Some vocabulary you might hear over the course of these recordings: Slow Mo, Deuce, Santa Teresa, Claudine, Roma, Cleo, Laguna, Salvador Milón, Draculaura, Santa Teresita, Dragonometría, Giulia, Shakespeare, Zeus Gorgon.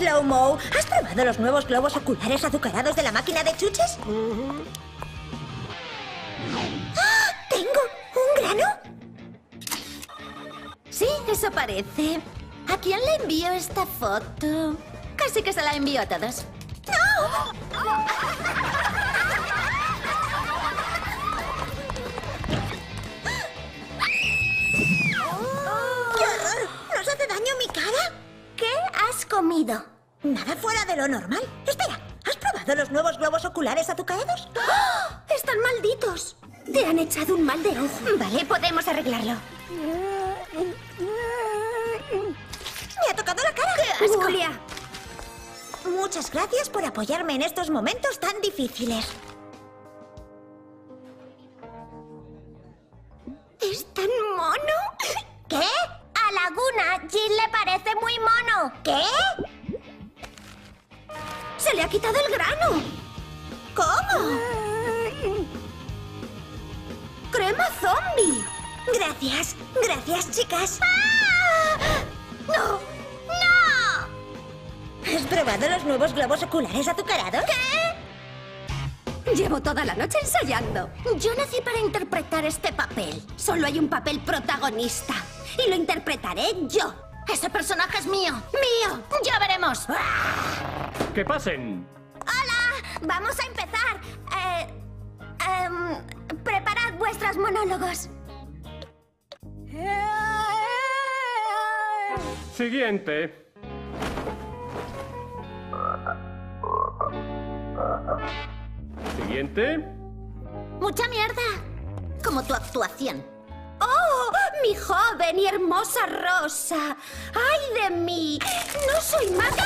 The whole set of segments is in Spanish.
Slow Mo, ¿has probado los nuevos globos oculares azucarados de la máquina de chuches? ¡Ah! ¿Tengo un grano? Sí, eso parece. ¿A quién le envío esta foto? Casi que se la envío a todos. ¡No! ¡Qué horror! ¿Nos hace daño mi cara? ¿Qué has comido? Nada fuera de lo normal. Espera, ¿has probado los nuevos globos oculares azucarados? ¡Oh! ¡Están malditos! Te han echado un mal de ojo. Vale, podemos arreglarlo. ¡Me ha tocado la cara! ¡Qué asco! Julia. Muchas gracias por apoyarme en estos momentos tan difíciles. ¿Es tan mono? ¿Qué? A Laguna, Jill le parece muy mono. ¿Qué? ¡Se le ha quitado el grano! ¿Cómo? ¡Crema zombie! Gracias, gracias, chicas. ¡Ah! ¡No! ¡No! ¿Has probado los nuevos globos oculares azucarados? ¿Qué? Llevo toda la noche ensayando. Yo nací para interpretar este papel. Solo hay un papel protagonista. Y lo interpretaré yo. Ese personaje es mío. ¡Mío! ¡Ya veremos! ¡Que pasen! ¡Hola! ¡Vamos a empezar! Preparad vuestros monólogos. Siguiente. Siguiente. Mucha mierda. Como tu actuación. ¡Oh! Mi joven y hermosa Rosa. ¡Ay de mí! ¡No soy mala!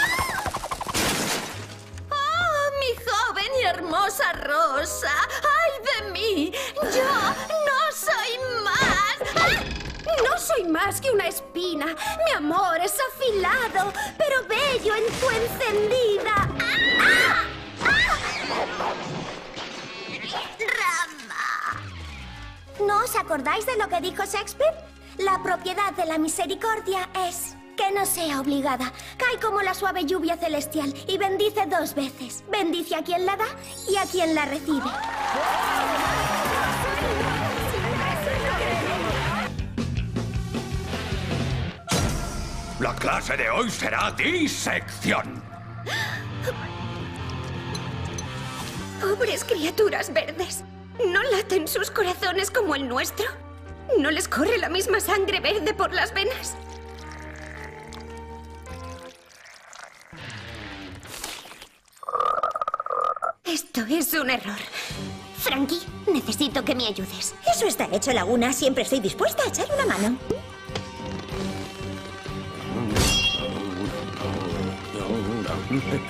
¡Oh! Mi joven y hermosa Rosa. ¡Ay de mí! Yo no soy más. ¡Ah! No soy más que una espina. Mi amor es afilado, pero bello en tu encendida. ¡Ah! ¡Ah! ¡Rama! ¿No os acordáis de lo que dijo Shakespeare? La propiedad de la misericordia es que no sea obligada. Cae como la suave lluvia celestial y bendice dos veces. Bendice a quien la da y a quien la recibe. La clase de hoy será disección. Pobres criaturas verdes. ¿No laten sus corazones como el nuestro? ¿No les corre la misma sangre verde por las venas? Esto es un error. Frankie, necesito que me ayudes. Eso está hecho, Laguna. Siempre estoy dispuesta a echar una mano.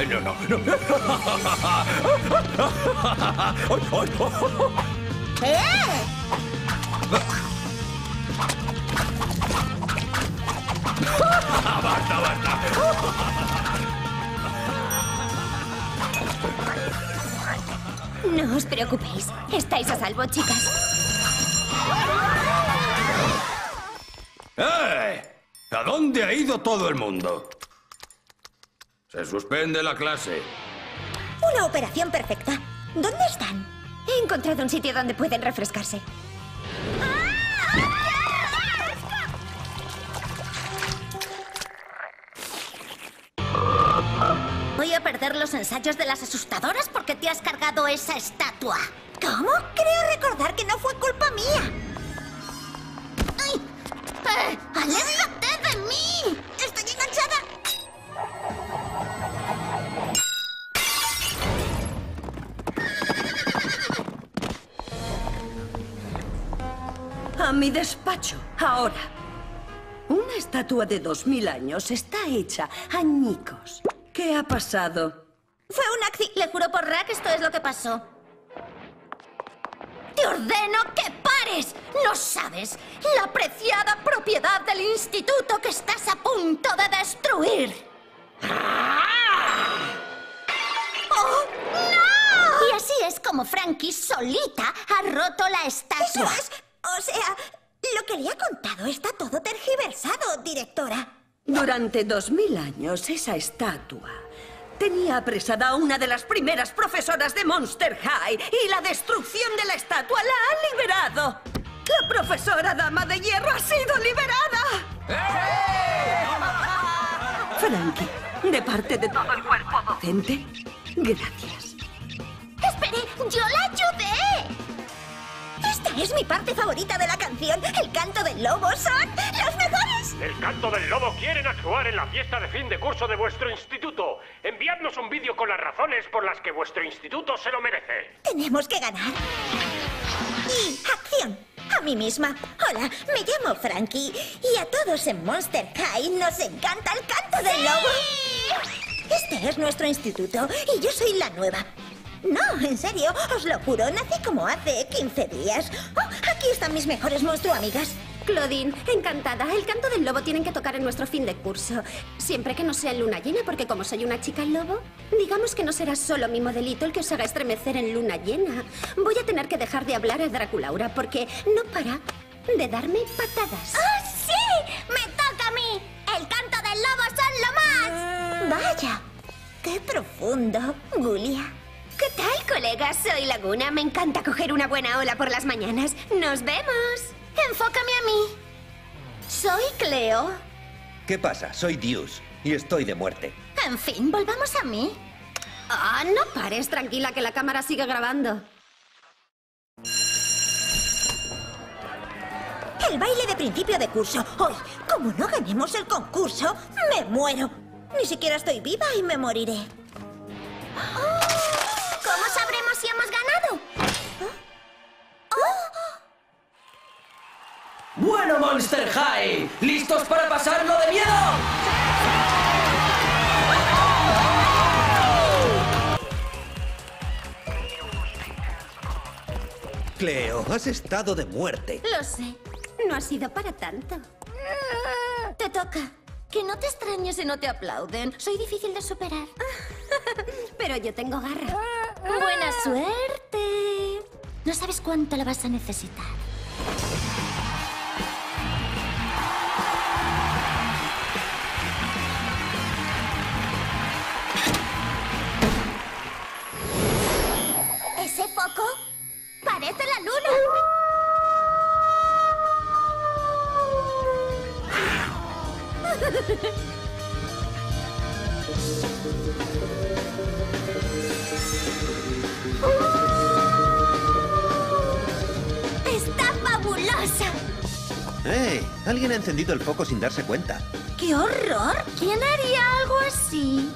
No, no, no. ¿Eh? ¡Basta, basta! No os preocupéis. Estáis a salvo, chicas. ¡Eh! ¿A dónde ha ido todo el mundo? ¡Se suspende la clase! Una operación perfecta. ¿Dónde están? He encontrado un sitio donde pueden refrescarse. Voy a perder los ensayos de las asustadoras porque te has cargado esa estatua. ¿Cómo? Creo recordar que no fue culpa mía. ¡Ay! ¡Aléjate de mí! ¡Estoy enganchada! A mi despacho, ahora. Una estatua de 2000 años está hecha añicos. ¿Qué ha pasado? Fue un accidente. Le juro por Ra que esto es lo que pasó. ¡Te ordeno que pares! ¿No sabes la preciada propiedad del instituto que estás a punto de destruir? ¡Oh, no! Y así es como Frankie solita ha roto la estatua. ¿Eso es? O sea, lo que le ha contado está todo tergiversado, directora. Durante 2000 años, esa estatua tenía apresada a una de las primeras profesoras de Monster High y la destrucción de la estatua la ha liberado. La profesora Dama de Hierro ha sido liberada. ¡Eh! Frankie, de parte de todo el cuerpo docente, gracias. ¡Espere! ¡Yo la ayudé! Esta es mi parte favorita de la canción. El canto del lobo son los mejores. El canto del lobo quieren actuar en la fiesta de fin de curso de vuestro instituto. Enviadnos un vídeo con las razones por las que vuestro instituto se lo merece. Tenemos que ganar. Y acción. A mí misma. Hola, me llamo Frankie y a todos en Monster High nos encanta el canto del lobo. Este es nuestro instituto y yo soy la nueva. No, en serio, os lo juro, nací como hace 15 días. Oh, aquí están mis mejores monstruo-amigas. Claudine, encantada. El canto del lobo tienen que tocar en nuestro fin de curso. Siempre que no sea luna llena, porque como soy una chica lobo, digamos que no será solo mi modelito el que os haga estremecer en luna llena. Voy a tener que dejar de hablar a Draculaura, porque no para de darme patadas. ¡Oh, sí! ¡Me toca a mí! ¡El canto del lobo son lo más! Vaya, qué profundo, Giulia. ¿Qué tal, colegas? Soy Laguna. Me encanta coger una buena ola por las mañanas. ¡Nos vemos! ¡Enfócame a mí! Soy Cleo. ¿Qué pasa? Soy Deuce y estoy de muerte. En fin, volvamos a mí. Ah, oh, no pares, tranquila, que la cámara sigue grabando. El baile de principio de curso. Hoy, como no ganemos el concurso, me muero. Ni siquiera estoy viva y me moriré. ¡Oh! ¿Cómo sabremos si hemos ganado? ¿Oh? Bueno, Monster High, ¿listos para pasarlo de miedo? Cleo, has estado de muerte. Lo sé, no ha sido para tanto. Te toca. Que no te extrañes si no te aplauden. Soy difícil de superar. Pero yo tengo garra. ¡Buena suerte! No sabes cuánto la vas a necesitar. ¿Ese foco? ¡Parece la luna! ¡Está fabulosa! ¡Hey! Alguien ha encendido el foco sin darse cuenta. ¡Qué horror! ¿Quién haría algo así?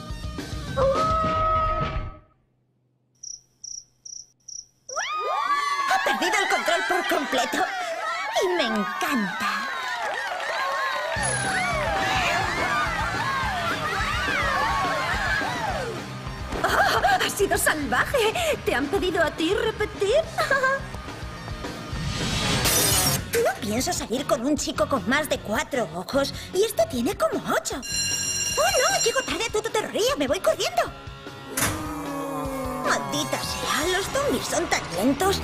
Ha perdido el control por completo. Y me encanta. ¡Has sido salvaje! ¿Te han pedido a ti repetir? No pienso salir con un chico con más de 4 ojos. Y este tiene como 8. ¡Oh, no! Llego tarde a tu tutoría. ¡Me voy corriendo! ¡Maldita sea! Los zombies son tan lentos.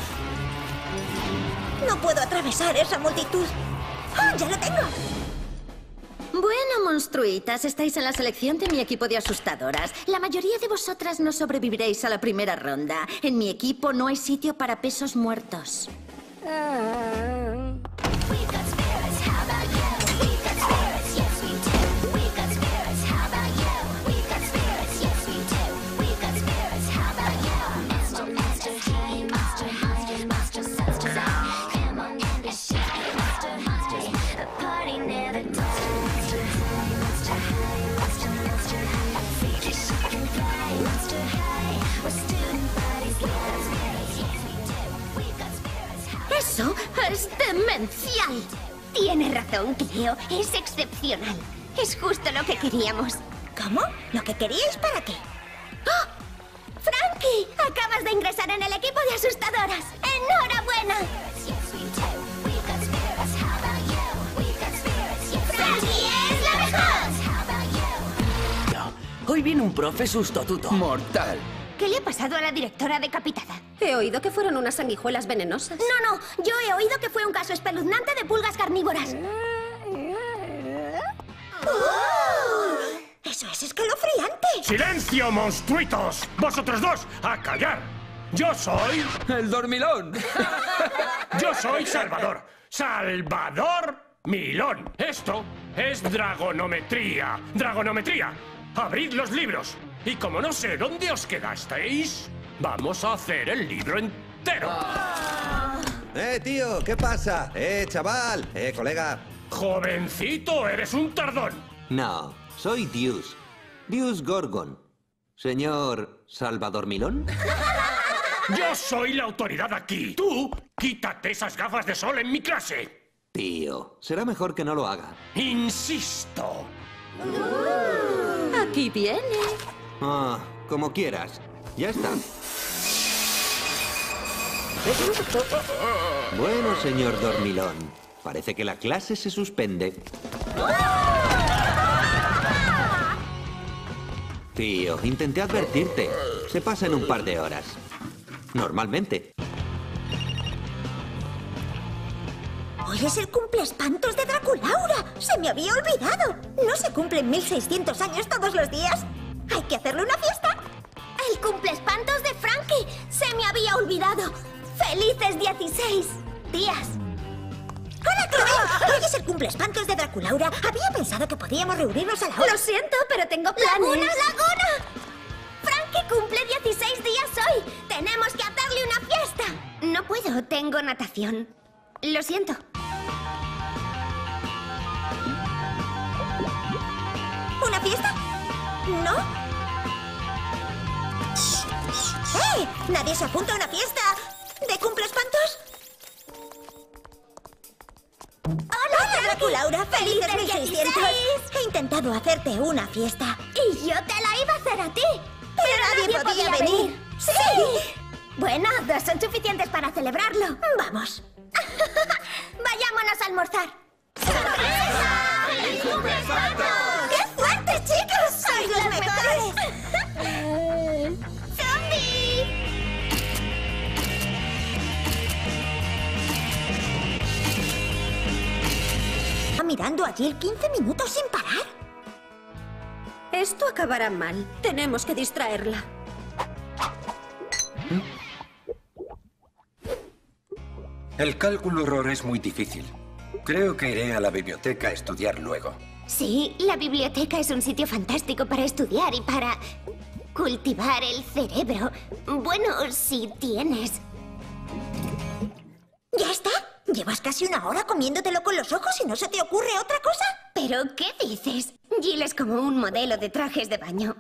No puedo atravesar esa multitud. ¡Oh, ya lo tengo! Bueno, monstruitas, estáis en la selección de mi equipo de asustadoras. La mayoría de vosotras no sobreviviréis a la primera ronda. En mi equipo no hay sitio para pesos muertos. ¡Eso es demencial! Tienes razón, Cleo. Es excepcional. Es justo lo que queríamos. ¿Cómo? ¿Lo que queríais para qué? ¡Oh! ¡Frankie! Acabas de ingresar en el equipo de asustadoras. ¡Enhorabuena! ¡Frankie es la mejor! Hoy viene un profe sustotuto. Mortal. ¿Qué le ha pasado a la directora decapitada? He oído que fueron unas sanguijuelas venenosas. No, no. Yo he oído que fue un caso espeluznante de pulgas carnívoras. ¡Oh! ¡Eso es escalofriante! ¡Silencio, monstruitos! ¡Vosotros dos, a callar! Yo soy... ¡El dormilón! Yo soy Salvador. ¡Salvador Milón! Esto es Dragonometría. ¡Dragonometría! ¡Abrid los libros! Y como no sé dónde os quedasteis, vamos a hacer el libro entero. Tío, ¿qué pasa? Chaval, colega. Jovencito, eres un tardón. No, soy Deuce. Zeus Gorgon. Señor Salvador Milón. Yo soy la autoridad aquí. Tú, quítate esas gafas de sol en mi clase. Tío, será mejor que no lo haga. Insisto. Aquí viene. Ah, como quieras. Ya está. Bueno, señor Dormilón. Parece que la clase se suspende. Tío, intenté advertirte. Se pasa en un par de horas. Normalmente. Hoy es el cumpleespantos de Draculaura. Se me había olvidado. No se cumplen 1600 años todos los días. Hay que hacerle una fiesta. El cumpleespantos de Frankie. Se me había olvidado. ¡Felices 16 días! ¡Hola, Cleo! Hoy es el cumpleespantos de Draculaura. Había pensado que podíamos reunirnos a la hora. Lo siento, pero tengo planes. ¡Laguna, Laguna! ¡Frankie cumple 16 días hoy! ¡Tenemos que hacerle una fiesta! No puedo, tengo natación. Lo siento. ¿Una fiesta? ¿No? ¡Eh! ¡Nadie se apunta a una fiesta! ¿De cumpleespantos? ¡Hola, Draculaura! ¡Felices 1600! He intentado hacerte una fiesta. Y yo te la iba a hacer a ti. Pero nadie podía venir. ¡Sí! Bueno, dos son suficientes para celebrarlo. ¡Vamos! ¡Vayámonos a almorzar! ¡Sorpresa! ¡Feliz cumpleaños! ¡Qué fuerte, chicos! ¡Sois los mejores! ¡Zombie! Mirando allí el 15 minutos sin parar. Esto acabará mal. Tenemos que distraerla. El cálculo horror es muy difícil. Creo que iré a la biblioteca a estudiar luego. Sí, la biblioteca es un sitio fantástico para estudiar y para cultivar el cerebro. Bueno, si tienes. ¿Ya está? Llevas casi una hora comiéndotelo con los ojos y no se te ocurre otra cosa. ¿Pero qué dices? Jill es como un modelo de trajes de baño.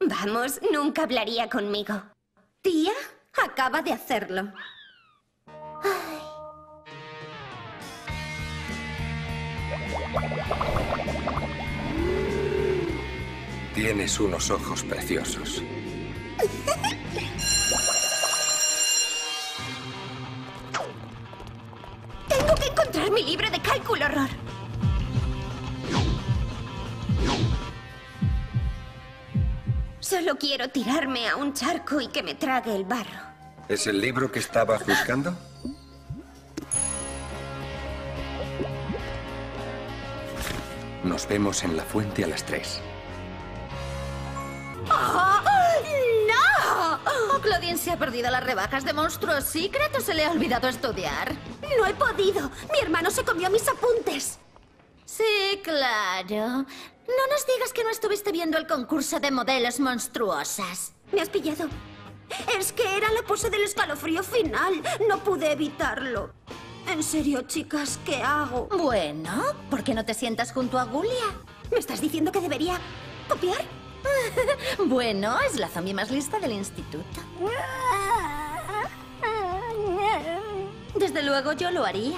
Vamos, nunca hablaría conmigo. Tía, acaba de hacerlo. Ay. Tienes unos ojos preciosos. Tengo que encontrar mi libro de cálculo horror. Solo quiero tirarme a un charco y que me trague el barro. ¿Es el libro que estabas buscando? Nos vemos en la fuente a las 3. ¡Oh! ¡No! Oh, Claudine se ha perdido las rebajas de Monstruos Secretos. Se le ha olvidado estudiar. No he podido. Mi hermano se comió mis apuntes. Sí, claro. No nos digas que no estuviste viendo el concurso de modelos monstruosas. Me has pillado. Es que era la pose del escalofrío final. No pude evitarlo. En serio, chicas, ¿qué hago? Bueno, ¿por qué no te sientas junto a Giulia? ¿Me estás diciendo que debería copiar? Bueno, es la zombie más lista del instituto. Desde luego yo lo haría.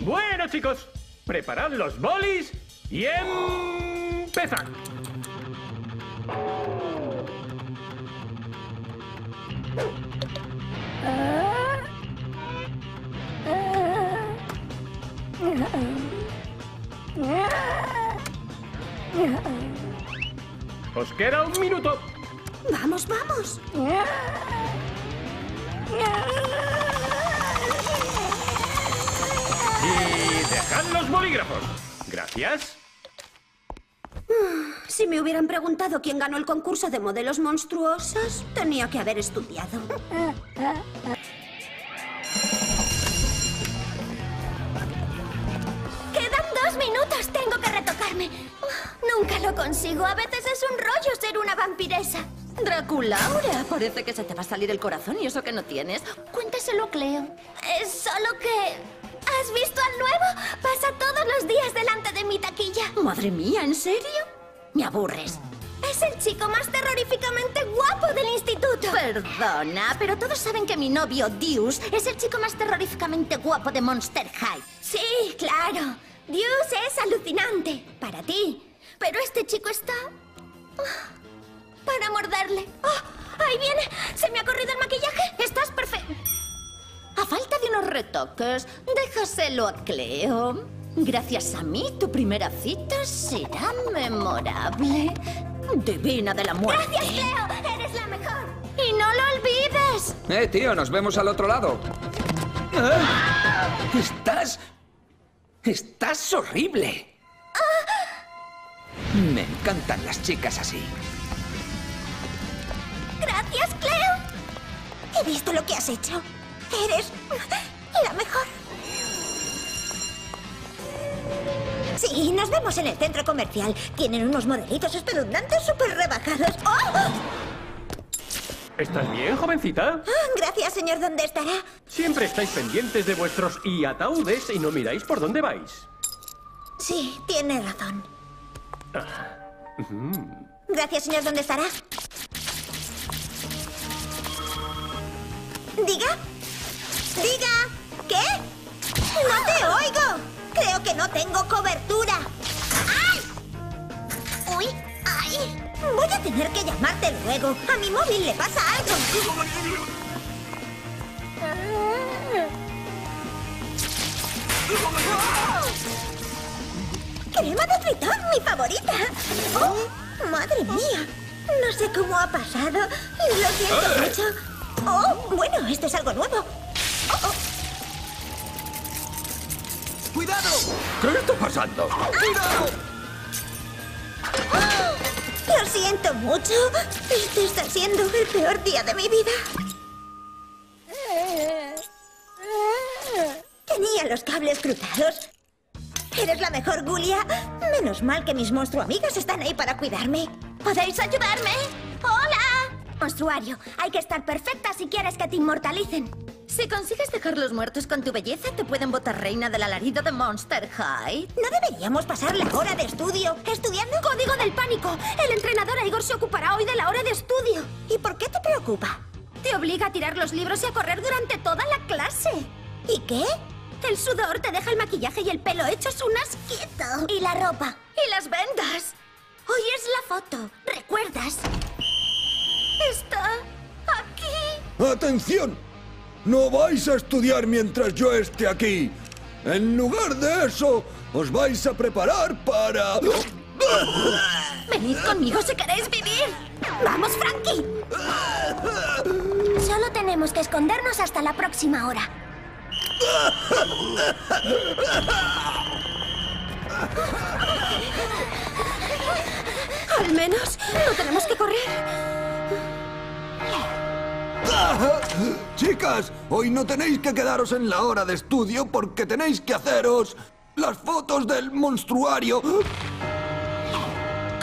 Bueno, chicos, preparad los bolis y empezad. Os queda un minuto. Vamos, vamos. Y dejad los bolígrafos. Gracias. Si me hubieran preguntado quién ganó el concurso de modelos monstruosos, tenía que haber estudiado. ¡Quedan 2 minutos! ¡Tengo que retocarme! Nunca lo consigo. A veces es un rollo ser una vampiresa. Draculaura, parece que se te va a salir el corazón y eso que no tienes. Cuéntaselo, Cleo. Solo que... ¿Has visto al nuevo? Pasa todos los días delante de mi taquilla. Madre mía, ¿en serio? Me aburres. Es el chico más terroríficamente guapo del instituto. Perdona, pero todos saben que mi novio, Deuce, es el chico más terroríficamente guapo de Monster High. Sí, claro. Deuce es alucinante. Para ti. Pero este chico está... para morderle. ¡Oh! ¡Ahí viene! ¡Se me ha corrido el maquillaje! ¡Estás perfecto! A falta de unos retoques, déjaselo a Cleo. Gracias a mí, tu primera cita será memorable. Divina de la muerte. ¡Gracias, Cleo! ¡Eres la mejor! ¡Y no lo olvides! Tío, nos vemos al otro lado. ¡Ah! ¡Estás horrible! ¡Ah! Me encantan las chicas así. ¡Gracias, Cleo! He visto lo que has hecho. Eres la mejor. Sí, nos vemos en el centro comercial. Tienen unos modelitos espeluznantes súper rebajados. ¡Oh! ¿Estás bien, jovencita? Gracias, señor. ¿Dónde estará? Siempre estáis pendientes de vuestros ataúdes y no miráis por dónde vais. Sí, tiene razón. Gracias, señor. ¿Dónde estará? ¿Diga? ¡Diga! ¿Qué? ¡No te oigo! Creo que no tengo cobertura. ¡Ay! ¡Uy! ¡Ay! Voy a tener que llamarte luego. A mi móvil le pasa algo. ¡Oh! ¡Crema de tritón, mi favorita! ¡Oh! ¡Madre mía! No sé cómo ha pasado. Lo siento mucho. ¡Oh! Bueno, esto es algo nuevo. Oh, oh. ¡Cuidado! ¿Qué está pasando? ¡Ah! ¡Cuidado! ¡Oh! Lo siento mucho. Este está siendo el peor día de mi vida. Tenía los cables cruzados. Eres la mejor, Giulia. Menos mal que mis monstruo-amigas están ahí para cuidarme. ¿Podéis ayudarme? ¡Hola! Monstruario, hay que estar perfecta si quieres que te inmortalicen. Si consigues dejarlos muertos con tu belleza, te pueden votar reina del alarido de Monster High. ¿No deberíamos pasar la hora de estudio estudiando? ¡Código del pánico! El entrenador Igor se ocupará hoy de la hora de estudio. ¿Y por qué te preocupa? Te obliga a tirar los libros y a correr durante toda la clase. ¿Y qué? El sudor te deja el maquillaje y el pelo hechos un asquito. Y la ropa. Y las vendas. Hoy es la foto. ¿Recuerdas? Está... aquí. ¡Atención! No vais a estudiar mientras yo esté aquí. En lugar de eso, os vais a preparar para... Venid conmigo si queréis vivir. ¡Vamos, Frankie! Solo tenemos que escondernos hasta la próxima hora. Al menos no tenemos que correr. Chicas, hoy no tenéis que quedaros en la hora de estudio porque tenéis que haceros las fotos del monstruario.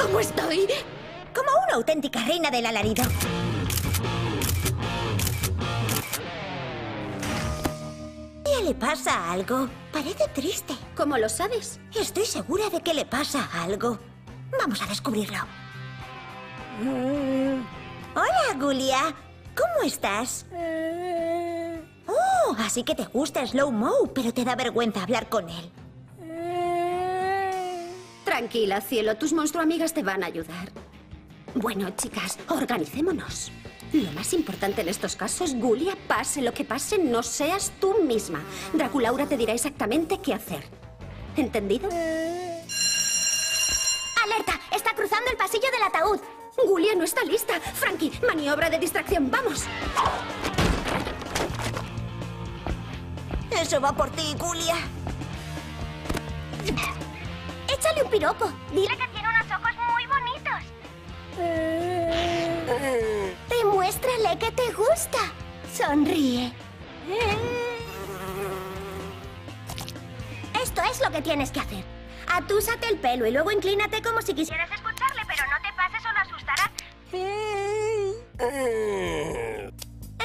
¿Cómo estoy? Como una auténtica reina del alarido. Ya le pasa algo. Parece triste. ¿Cómo lo sabes? Estoy segura de que le pasa algo. Vamos a descubrirlo. Hola, Giulia. ¿Cómo estás? Oh, así que te gusta Slow Mo, pero te da vergüenza hablar con él. Tranquila, cielo. Tus monstruo-amigas te van a ayudar. Bueno, chicas, organicémonos. Lo más importante en estos casos, Giulia, pase lo que pase, no seas tú misma. Draculaura te dirá exactamente qué hacer. ¿Entendido? ¡Alerta! ¡Está cruzando el pasillo del ataúd! Giulia no está lista. Frankie, maniobra de distracción. ¡Vamos! Eso va por ti, Giulia. Dale un piropo. Dile que tiene unos ojos muy bonitos. Demuéstrale que te gusta. Sonríe. Esto es lo que tienes que hacer. Atúsate el pelo y luego inclínate como si quisieras escucharle, pero no te pases o lo asustarás.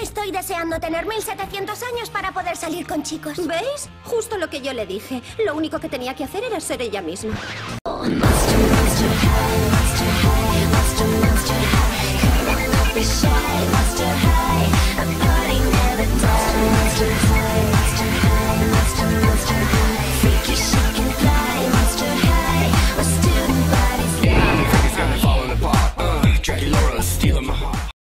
Estoy deseando tener 1700 años para poder salir con chicos. ¿Veis? Justo lo que yo le dije. Lo único que tenía que hacer era ser ella misma.